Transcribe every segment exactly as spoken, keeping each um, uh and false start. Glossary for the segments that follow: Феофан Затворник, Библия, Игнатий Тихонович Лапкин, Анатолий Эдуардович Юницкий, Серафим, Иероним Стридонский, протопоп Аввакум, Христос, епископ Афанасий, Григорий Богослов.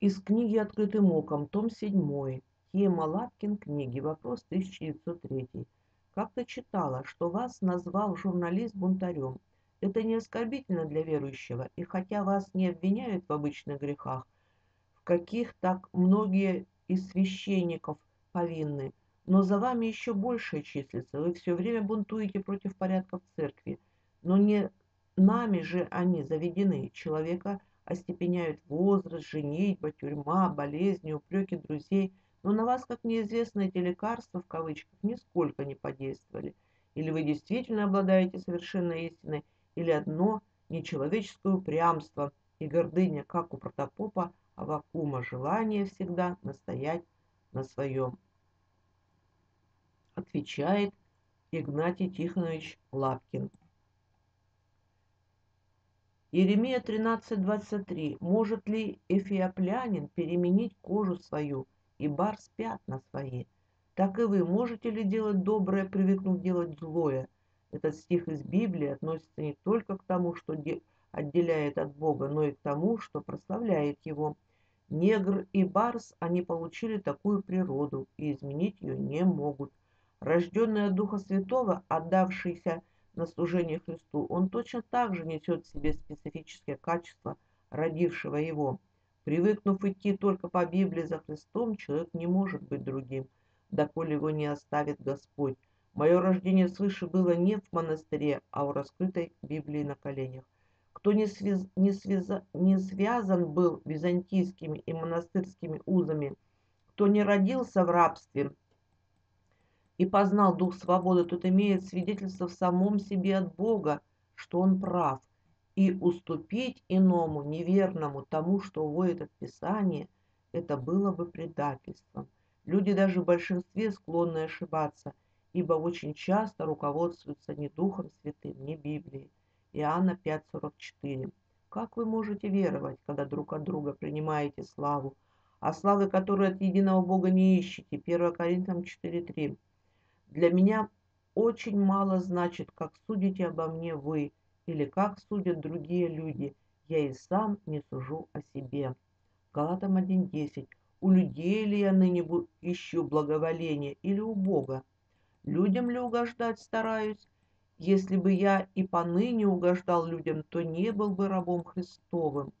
Из книги «Открытым оком», том семь, Тема Лапкин книги, вопрос тысяча девятьсот третий. Как-то читала, что вас назвал журналист бунтарем. Это не оскорбительно для верующего, и хотя вас не обвиняют в обычных грехах, в каких так многие из священников повинны, но за вами еще больше числится, вы все время бунтуете против порядков церкви, но не нами же они заведены, человека остепеняют возраст, женитьба, тюрьма, болезни, упреки друзей, но на вас, как неизвестно, эти лекарства, в кавычках, нисколько не подействовали. Или вы действительно обладаете совершенной истиной, или одно нечеловеческое упрямство и гордыня, как у протопопа Аввакума, желание всегда настоять на своем. Отвечает Игнатий Тихонович Лапкин. Иеремия тринадцать двадцать три. Может ли эфиоплянин переменить кожу свою и барс пятна свои? Так и вы можете ли делать доброе, привыкнув делать злое? Этот стих из Библии относится не только к тому, что отделяет от Бога, но и к тому, что прославляет Его. Негр и барс, они получили такую природу, и изменить ее не могут. Рожденный от Духа Святого, отдавшийся на служение Христу, он точно так же несет в себе специфические качества родившего его. Привыкнув идти только по Библии за Христом, человек не может быть другим, доколе его не оставит Господь. Мое рождение свыше было не в монастыре, а у раскрытой Библии на коленях. Кто не, связ... не, связа... не связан был византийскими и монастырскими узами, кто не родился в рабстве и познал дух свободы, тот имеет свидетельство в самом себе от Бога, что он прав, и уступить иному, неверному, тому, что уводит от Писания, это было бы предательством. Люди даже в большинстве склонны ошибаться, ибо очень часто руководствуются не Духом Святым, не Библией. Иоанна пять сорок четыре. Как вы можете веровать, когда друг от друга принимаете славу, а славы, которую от единого Бога не ищете? первое Коринфянам четыре три. Для меня очень мало значит, как судите обо мне вы, или как судят другие люди. Я и сам не сужу о себе. Галатам один десять. У людей ли я ныне ищу благоволение, или у Бога? Людям ли угождать стараюсь? Если бы я и поныне угождал людям, то не был бы рабом Христовым.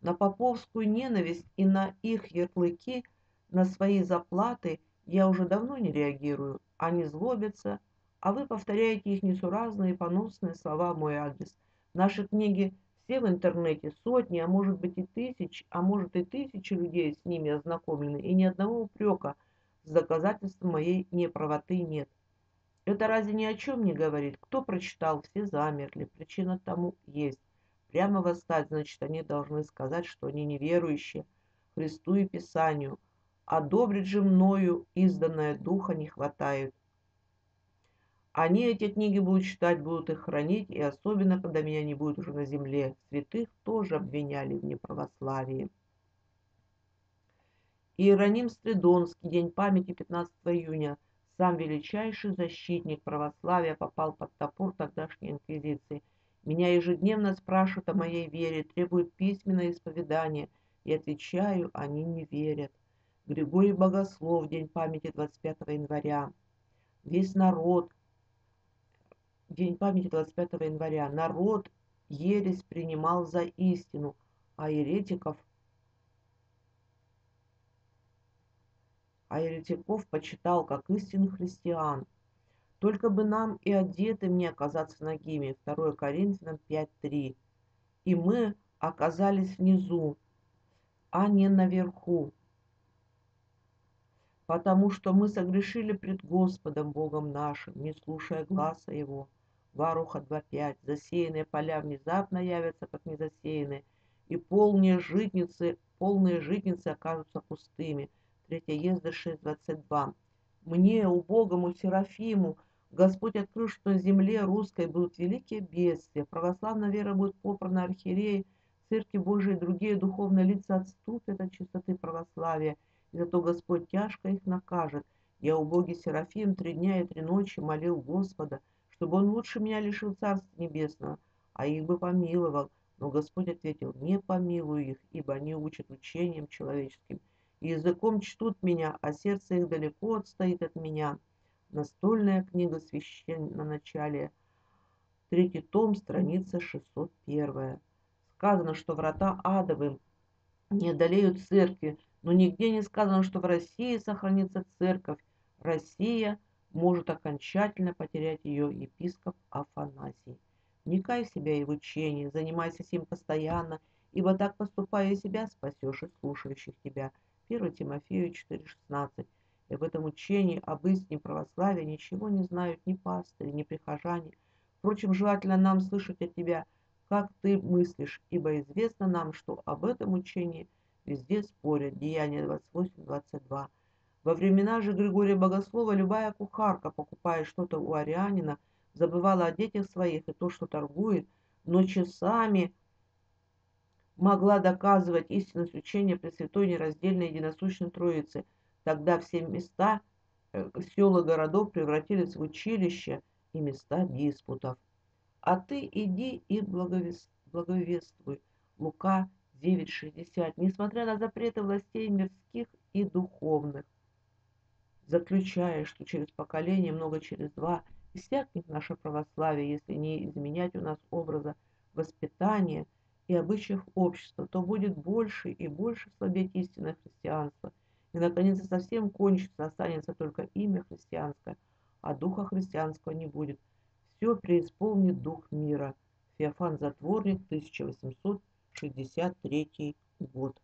На поповскую ненависть и на их ярлыки, на свои заплаты я уже давно не реагирую. Они злобятся, а вы повторяете их несуразные и поносные слова в мой адрес. Наши книги все в интернете, сотни, а может быть и тысяч, а может и тысячи людей с ними ознакомлены, и ни одного упрека с доказательством моей неправоты нет. Это разве ни о чем не говорит? Кто прочитал, все замерли, причина тому есть. Прямо восстать, значит, они должны сказать, что они неверующие Христу и Писанию. Одобрить же мною изданное Духа не хватает. Они эти книги будут читать, будут их хранить, и особенно, когда меня не будет уже на земле. Святых тоже обвиняли в неправославии. Иероним Стридонский, день памяти, пятнадцатого июня. Сам величайший защитник православия попал под топор тогдашней инквизиции. Меня ежедневно спрашивают о моей вере, требуют письменное исповедание, и отвечаю, они не верят. Григорий Богослов, день памяти, двадцать пятого января. Весь народ, день памяти, двадцать пятого января. Народ ересь принимал за истину, а еретиков, а еретиков почитал как истинных христиан. Только бы нам и одетым не оказаться нагими. второе Коринфянам пять три. И мы оказались внизу, а не наверху, потому что мы согрешили пред Господом Богом нашим, не слушая гласа Его. Варуха два пять. Засеянные поля внезапно явятся, как незасеянные, и полные житницы, полные житницы окажутся пустыми. третье Езда шесть двадцать два. Мне, убогому Серафиму, Господь открыл, что на земле русской будут великие бедствия. Православная вера будет попрана архиереи, церкви Божией и другие духовные лица отступят от чистоты православия. И зато Господь тяжко их накажет. Я, убогий Серафим, три дня и три ночи молил Господа, чтобы он лучше меня лишил Царства Небесного, а их бы помиловал. Но Господь ответил: не помилуй их, ибо они учат учением человеческим, и языком чтут меня, а сердце их далеко отстоит от меня. Настольная книга священноначалия, третий том, страница шестьсот первая. Сказано, что врата адовы не одолеют церкви, но нигде не сказано, что в России сохранится церковь. Россия может окончательно потерять ее епископ Афанасий. Вникай в себя и в учение, занимайся сим постоянно, ибо так, поступая, себя спасешь и слушающих тебя. первое Тимофею четыре шестнадцать. И в этом учении об истине православия ничего не знают ни пастыри, ни прихожане. Впрочем, желательно нам слышать от тебя, как ты мыслишь, ибо известно нам, что об этом учении везде спорят. Деяния двадцать восемь двадцать два. Во времена же Григория Богослова любая кухарка, покупая что-то у арианина, забывала о детях своих и то, что торгует, но часами могла доказывать истинность учения Пресвятой Нераздельной Единосущной Троицы. Тогда все места, села городов превратились в училища и места диспутов. А ты иди и благовествуй. Лука девять шестьдесят. Несмотря на запреты властей мирских и духовных, заключая, что через поколение, много через два, иссякнет наше православие, если не изменять у нас образа воспитания и обычаев общества, то будет больше и больше слабеть истинное христианство. И, наконец, совсем кончится, останется только имя христианское, а духа христианского не будет. Все преисполнит дух мира. Феофан Затворник, тысяча восемьсот шестьдесят третий год.